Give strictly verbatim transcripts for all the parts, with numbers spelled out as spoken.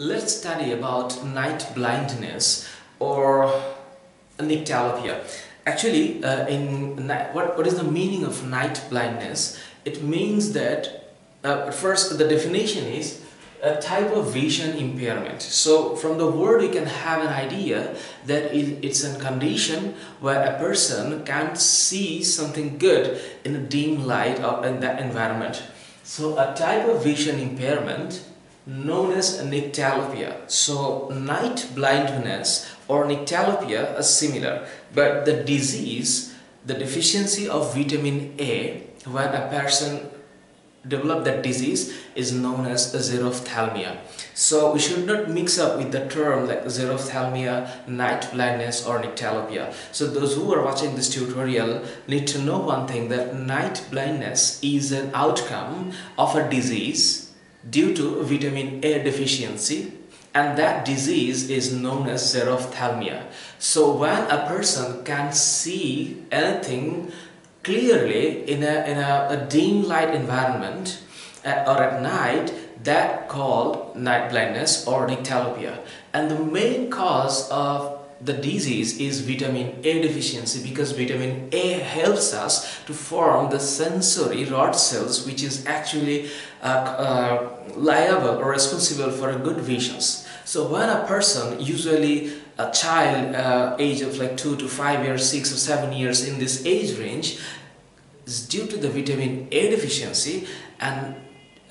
Let's study about night blindness or nyctalopia. Actually, uh, in what what is the meaning of night blindness? It means that uh, first the definition is a type of vision impairment. So from the word you can have an idea that it's a condition where a person can't see something good in a dim light or in that environment. So a type of vision impairment known as nyctalopia. So night blindness or nyctalopia are similar, but the disease, the deficiency of vitamin A, when a person develop that disease, is known as xerophthalmia. So we should not mix up with the term like xerophthalmia, night blindness or nyctalopia. So those who are watching this tutorial need to know one thing, that night blindness is an outcome of a disease due to vitamin A deficiency, and that disease is known as xerophthalmia. So when a person can't see anything clearly in a, in a, a dim light environment uh, or at night, that called night blindness or nyctalopia. And the main cause of the disease is vitamin A deficiency, because vitamin A helps us to form the sensory rod cells, which is actually uh, uh, liable or responsible for good visions. So when a person, usually a child uh, age of like two to five years, six or seven years, in this age range, is due to the vitamin A deficiency, and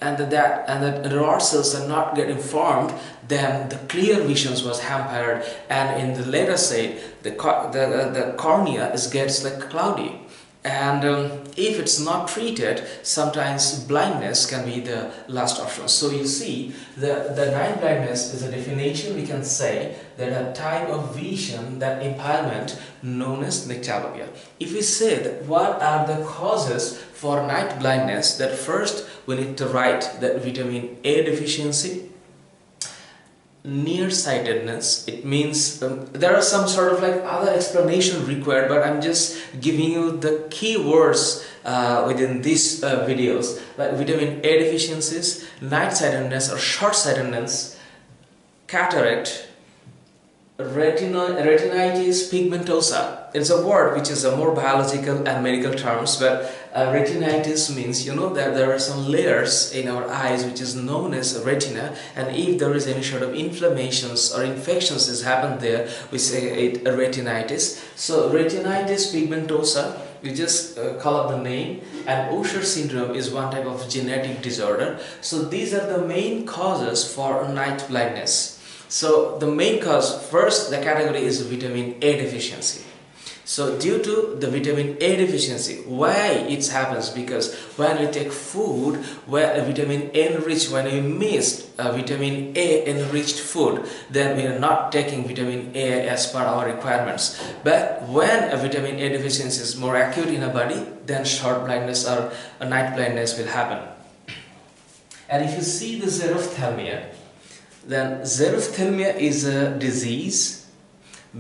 and that and that rod cells are not getting formed, then the clear visions was hampered, and in the later state the, the, the cornea is gets like cloudy. And um, if it's not treated, sometimes blindness can be the last option. So you see, the, the night blindness is a definition. We can say that a type of vision, that impairment known as nyctalopia. If we say that what are the causes for night blindness, that first we need to write that vitamin A deficiency, nearsightedness. It means um, there are some sort of like other explanation required, but I'm just giving you the key words uh, within these uh, videos, like vitamin A deficiencies, nearsightedness or short-sightedness, cataract, retinitis pigmentosa. It's a word which is a more biological and medical terms, but uh, retinitis means, you know, that there are some layers in our eyes which is known as retina, and if there is any sort of inflammations or infections is happened there, we say it a retinitis. So retinitis pigmentosa, you just uh, call up the name. And Usher syndrome is one type of genetic disorder. So these are the main causes for night blindness. So the main cause, first the category is vitamin A deficiency. So due to the vitamin A deficiency, why it happens? Because when we take food where vitamin A enriched, when we missed a vitamin A enriched food, then we are not taking vitamin A as per our requirements. But when a vitamin A deficiency is more acute in our body, then short blindness or night blindness will happen. And if you see the xerophthalmia, then xerophthalmia is a disease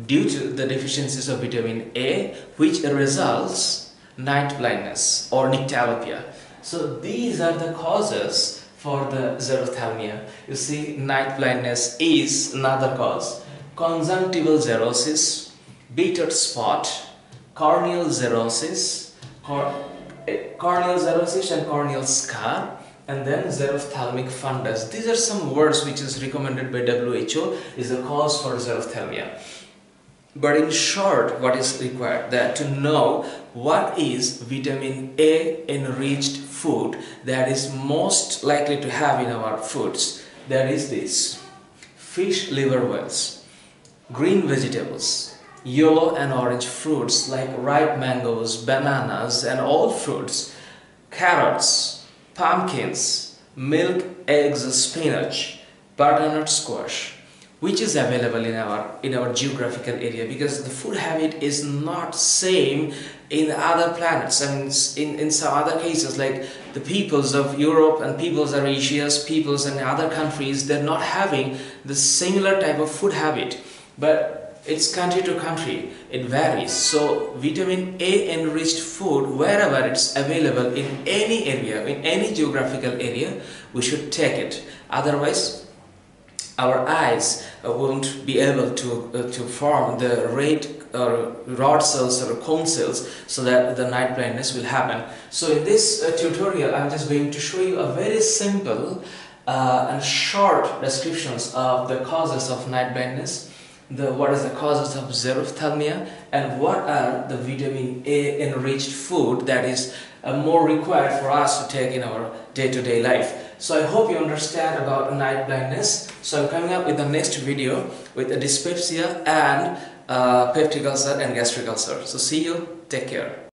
due to the deficiencies of vitamin A, which results night blindness or nyctalopia. So these are the causes for the xerophthalmia. You see, night blindness is another cause. Conjunctival xerosis, bitot's spot, corneal xerosis, cor corneal xerosis and corneal scar, and then xerophthalmic fundus. These are some words which is recommended by W H O is the cause for xerophthalmia. But in short, what is required? That to know what is vitamin A enriched food that is most likely to have in our foods, that is this: fish liver oils, green vegetables, yellow and orange fruits like ripe mangoes, bananas and all fruits, carrots, pumpkins, milk, eggs, spinach, butternut squash, which is available in our in our geographical area, because the food habit is not same in other planets. I mean, in, in some other cases, like the peoples of Europe and peoples of Asia, peoples in other countries, they're not having the similar type of food habit. But it's country to country, it varies. So vitamin A enriched food, wherever it's available in any area, in any geographical area, we should take it. Otherwise, our eyes uh, won't be able to, uh, to form the red uh, rod cells or cone cells, so that the night blindness will happen. So in this uh, tutorial, I'm just going to show you a very simple uh, and short descriptions of the causes of night blindness, the, what is the causes of xerophthalmia, and what are the vitamin A enriched food that is uh, more required for us to take in our day-to-day life. So I hope you understand about night blindness. So I'm coming up with the next video with dyspepsia and uh, peptic ulcer and gastric ulcer. So see you, take care.